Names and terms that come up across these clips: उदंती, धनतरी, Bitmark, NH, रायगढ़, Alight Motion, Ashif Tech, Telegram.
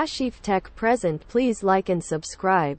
Ashif Tech present. Please like and subscribe.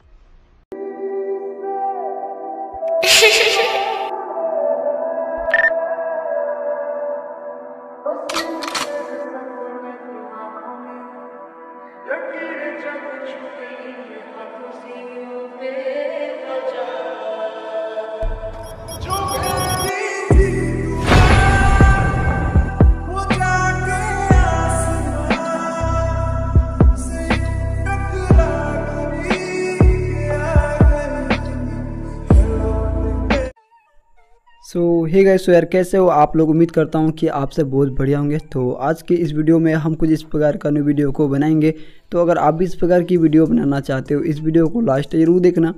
So hey guys, so यार कैसे हो आप लोग। उम्मीद करता हूँ कि आपसे बहुत बढ़िया होंगे। तो आज के इस वीडियो में हम कुछ इस प्रकार का न्यू वीडियो को बनाएंगे। तो अगर आप भी इस प्रकार की वीडियो बनाना चाहते हो, इस वीडियो को लास्ट जरूर देखना।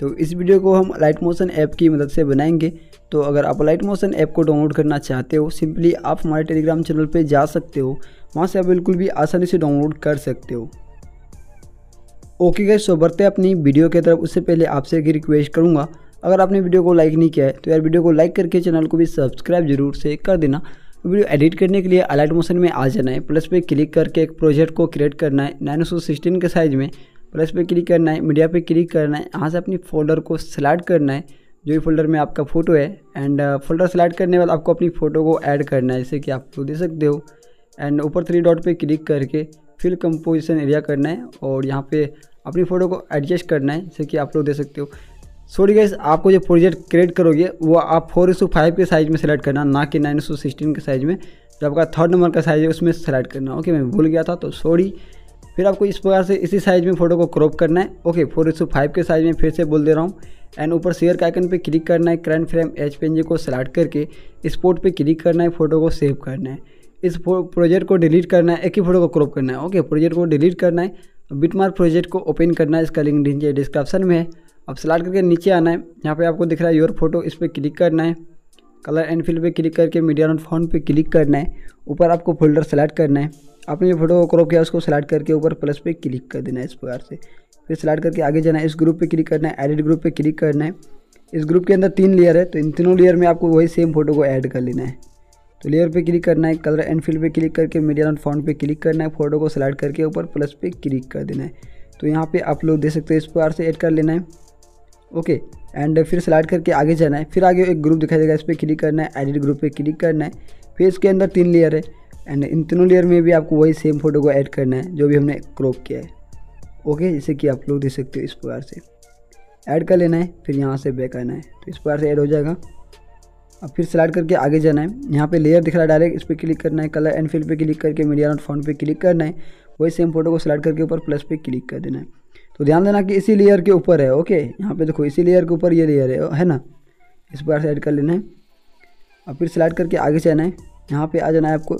तो इस वीडियो को हम अलाइट मोशन ऐप की मदद से बनाएंगे। तो अगर आप अलाइट मोशन ऐप को डाउनलोड करना चाहते हो, सिंपली आप हमारे टेलीग्राम चैनल पर जा सकते हो, वहाँ से आप बिल्कुल भी आसानी से डाउनलोड कर सकते हो। ओके गाइस, सो बढ़ते हैं अपनी वीडियो की तरफ। उससे पहले आपसे एक रिक्वेस्ट करूँगा, अगर आपने वीडियो को लाइक नहीं किया है तो यार वीडियो को लाइक करके चैनल को भी सब्सक्राइब जरूर से कर देना। वीडियो एडिट करने के लिए अलाइट मोशन में आ जाना है, प्लस पे क्लिक करके एक प्रोजेक्ट को क्रिएट करना है 916 के साइज़ में, प्लस पे क्लिक करना है, मीडिया पे क्लिक करना है, यहाँ से अपनी फोल्डर को सिलेक्ट करना है जो भी फोल्डर में आपका फ़ोटो है। एंड फोल्डर सिलेक्ट करने के बाद आपको अपनी फ़ोटो को ऐड करना है, जैसे कि आप तो दे सकते हो। एंड ऊपर 3 डॉट पर क्लिक करके फिल कंपोजिशन एरिया करना है और यहाँ पर अपनी फ़ोटो को एडजस्ट करना है, जैसे कि आप लोग दे सकते हो। सॉरी गाइस, आपको जो प्रोजेक्ट क्रिएट करोगे वो आप 4:5 के साइज़ में सेलेक्ट करना, ना कि 916 के साइज़ में। जो आपका 3rd नंबर का साइज़ है उसमें सेलेक्ट करना। ओके, मैं भूल गया था तो सॉरी। फिर आपको इस प्रकार से इसी साइज़ में फ़ोटो को क्रॉप करना है। ओके, 4:5 के साइज़ में फिर से बोल दे रहा हूँ। एंड ऊपर शेयर के आइकन पर क्लिक करना है, करंट फ्रेम HPNG को सेलेक्ट करके एक्सपोर्ट पर क्लिक करना है, फ़ोटो को सेव करना है। इस प्रोजेक्ट को डिलीट करना है, एक ही फ़ोटो को क्रॉप करना है। ओके, प्रोजेक्ट को डिलीट करना है, बिटमार्क प्रोजेक्ट को ओपन करना है, इसका लिंक नीचे डिस्क्रिप्शन में है। अब स्लाइड करके नीचे आना है, यहाँ पे आपको दिख रहा है योर फोटो, इस पर क्लिक करना है। कलर एंड फिल पे क्लिक करके मीडिया नॉट फाउंड पे क्लिक करना है। ऊपर आपको फोल्डर सेलेक्ट करना है, आपने जो फोटो को क्रॉप किया उसको सेलेक्ट करके ऊपर प्लस पे क्लिक कर देना है इस प्रकार से। फिर सेलेक्ट करके आगे जाना है, इस ग्रुप पर क्लिक करना है, एडिट ग्रुप पर क्लिक करना है। इस ग्रुप के अंदर 3 लेयर है, तो इन तीनों लेयर में आपको वही सेम फोटो को ऐड कर लेना है। तो लेयर पर क्लिक करना है, कलर एंड फिल पर क्लिक करके मीडिया नॉट फाउंड पर क्लिक करना है, फोटो को सेलेक्ट करके ऊपर प्लस पे क्लिक कर देना है। तो यहाँ पर आप लोग दे सकते हो, इस प्रकार से ऐड कर लेना है। ओके, एंड फिर स्लाइड करके आगे जाना है, फिर आगे एक ग्रुप दिखाई देगा, इस पर क्लिक करना है, एडिट ग्रुप पे क्लिक करना है। फिर इसके अंदर 3 लेयर है एंड इन तीनों लेयर में भी आपको वही सेम फोटो को ऐड करना है जो भी हमने क्रॉप किया है। ओके, जैसे कि आप लोग देख सकते हो, इस प्रकार से ऐड कर लेना है। फिर यहाँ से बैक आना है, तो इस प्रकार से ऐड हो जाएगा। अब फिर स्लाइड करके आगे जाना है, यहाँ पर लेयर दिख रहा है डायरेक्ट, इस पर क्लिक करना है, कलर एंड फिल पर क्लिक करके मीडिया नॉट फाउंड पर क्लिक करना है, वही सेम फोटो को स्लाइड करके ऊपर प्लस पे क्लिक कर देना है। तो ध्यान देना कि इसी लेयर के ऊपर है। ओके, यहाँ पे देखो इसी लेयर के ऊपर ये लेयर है ना, इस बार से ऐड कर लेना है। अब फिर स्लाइड करके आगे जाना है, यहाँ पे आ जाना है आपको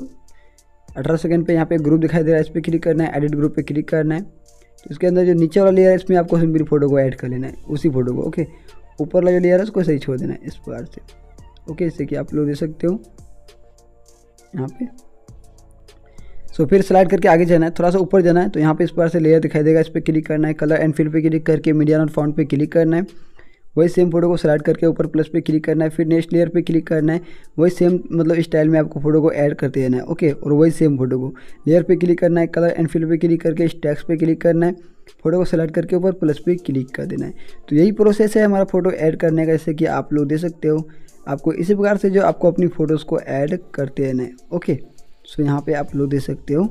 18 सेकेंड पे, यहाँ पे ग्रुप दिखाई दे रहा है, इस पर क्लिक करना है, एडिट ग्रुप पे क्लिक करना है। तो इसके अंदर जो नीचे वाला लेयर है इसमें आपको सिंपली फोटो को ऐड कर लेना है, उसी फोटो को। ओके, ऊपर वाला जो लेयर है उसको सही छोड़ देना है इस बार से। ओके, जैसे कि आप लोग दे सकते हो यहाँ पे। तो फिर स्लाइड करके आगे जाना है, थोड़ा सा ऊपर जाना है, तो यहाँ पे इस पर से लेयर दिखाई देगा, इस पर क्लिक करना है, कलर एंड फिल पे क्लिक करके मीडिया नॉट फाउंड पे क्लिक करना है, वही सेम फोटो को स्लाइड करके ऊपर प्लस पे क्लिक करना है। फिर नेक्स्ट लेयर पे क्लिक करना है, वही सेम मतलब स्टाइल में आपको फोटो को ऐड करते रहना है। ओके, और वही सेम फोटो को लेयर पे क्लिक करना है, कलर एंड फिल पे क्लिक करके इस टैक्स पे क्लिक करना है, फोटो को सेलेक्ट करके ऊपर प्लस पे क्लिक कर देना है। तो यही प्रोसेस है हमारा फोटो ऐड करने का, जैसे कि आप लोग दे सकते हो। आपको इसी प्रकार से जो आपको अपनी फ़ोटोज़ को ऐड करते रहना है। ओके, सो यहाँ पे आप लोग दे सकते हो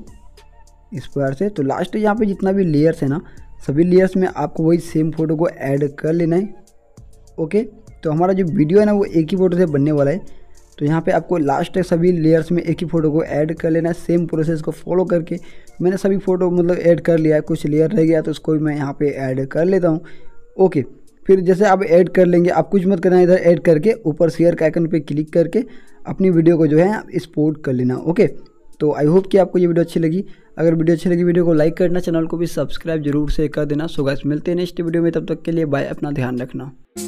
इस प्रकार से। तो लास्ट यहाँ पे जितना भी लेयर्स है ना, सभी लेयर्स में आपको वही सेम फोटो को ऐड कर लेना है। ओके, तो हमारा जो वीडियो है ना वो एक ही फोटो से बनने वाला है। तो यहाँ पे आपको लास्ट सभी लेयर्स में एक ही फोटो को ऐड कर लेना है, सेम प्रोसेस को फॉलो करके। मैंने सभी फ़ोटो मतलब ऐड कर लिया है, कुछ लेयर रह गया तो उसको भी मैं यहाँ पर ऐड कर लेता हूँ। ओके, फिर जैसे आप ऐड कर लेंगे, आप कुछ मत करना, इधर ऐड करके ऊपर शेयर के आइकन पे क्लिक करके अपनी वीडियो को जो है आप एक्सपोर्ट कर लेना। ओके, तो आई होप कि आपको ये वीडियो अच्छी लगी। अगर वीडियो अच्छी लगी, वीडियो को लाइक करना, चैनल को भी सब्सक्राइब जरूर से कर देना। सो गाइस, मिलते हैं नेक्स्ट वीडियो में, तब तक के लिए बाय, अपना ध्यान रखना।